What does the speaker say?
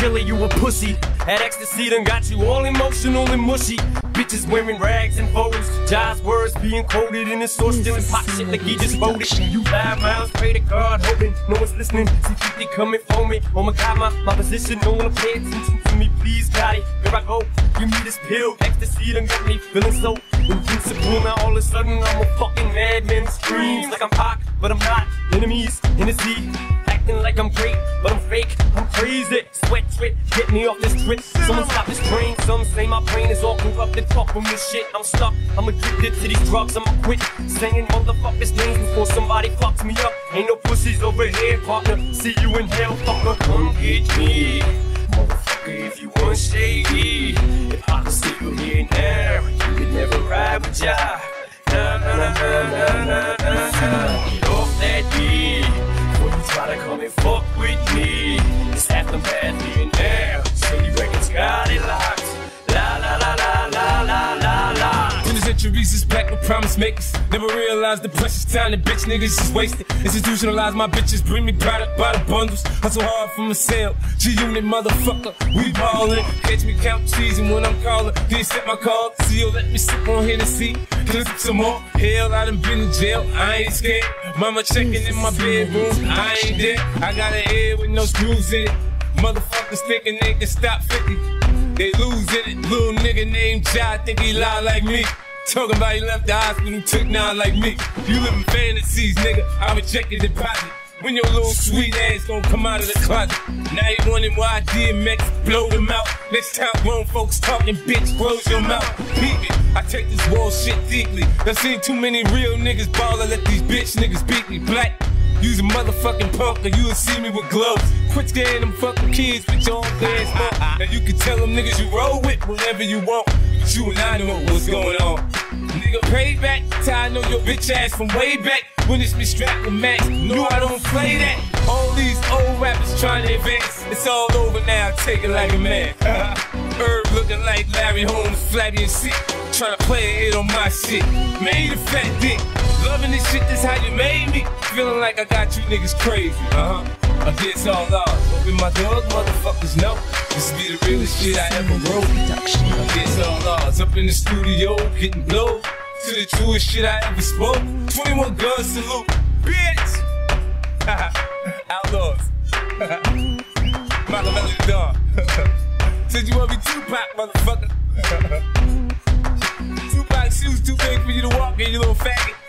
chilly, you a pussy. Had ecstasy done got you all emotional and mushy. Bitches wearing rags and photos. Jai's words being quoted in his source. Still in pop shit like he just wrote it. You 5 miles, pray to God, hoping no one's listening. See 50 coming for me. Oh my God, my position, no one pay attention to me. Please, God, here I go. Give me this pill. Ecstasy done got me feeling so invincible. Now all of a sudden I'm a fucking madman. Screams like I'm Pac, but I'm not. Enemies in the sea, acting like I'm great, but I'm fake. I'm crazy. Sweat drip, get me off this trip. Someone stop this train. Some say my brain is all corrupted. Fuck from this shit. I'm stuck. I'm addicted to these drugs. I'ma quit saying motherfuckers' names before somebody fucks me up. Ain't no pussies over here, partner. See you in hell, fucker. Come get me, motherfucker. If you want shady, if I could see you here now, you could never ride with ya. Nah, nah, nah, nah, nah, nah, nah. Get off that beat. Try to come and fuck with me. It's half the bad millionaire. City records got it locked. La la la la la la la la. When the centuries is black with promise makers, never realized the precious time that bitch niggas is wasted. Institutionalize my bitches, bring me product by the bundles. Hustle hard from a sale. G-Unit motherfucker, we ballin'. Catch me count cheese and when I'm callin', then you set my call. See you, let me sip on Hennessy. Can I some more? Hell, I done been in jail, I ain't scared. Mama checking in my bedroom, I ain't dead. I got an head with no screws in it. Motherfuckers thinking they can stop 50. They losing it. Little nigga named Jai think he lied like me. Talking about he left the hospital, took 9 like me. You living fantasies, nigga, I rejected the deposit. When your little sweet ass gon' come out of the closet. Now you wondering why DMX blowed him out. Next time grown folks talking, bitch, close your mouth. Peep it, I take this wall shit deeply. I've seen too many real niggas ballin', let these bitch niggas beat me. Black, you's a motherfucking punk, or you'll see me with gloves. Quit scaring them fucking kids with your own dance smoke. Now you can tell them niggas you roll with whenever you want, but you and I know what's going on. Nigga, payback, I know your bitch ass from way back. When it's me strapped with Max, no, I don't play that. All these old rappers trying to advance. It's all over now, take it like a man. Herb looking like Larry Holmes, flatty and sick. Trying to play a hit on my shit. Made a fat dick. Loving this shit, that's how you made me. Feeling like I got you niggas crazy. I guess all ours. Open my doors, motherfuckers know. This be the realest shit I ever wrote. I guess all ours. Up in the studio, getting blown to the truest shit I ever spoke. 21 guns salute, bitch. Outlaws. Michael Melody Dawn. Said you want me 2Pac, motherfucker. 2Pac shoes too big for you to walk in, you little faggot.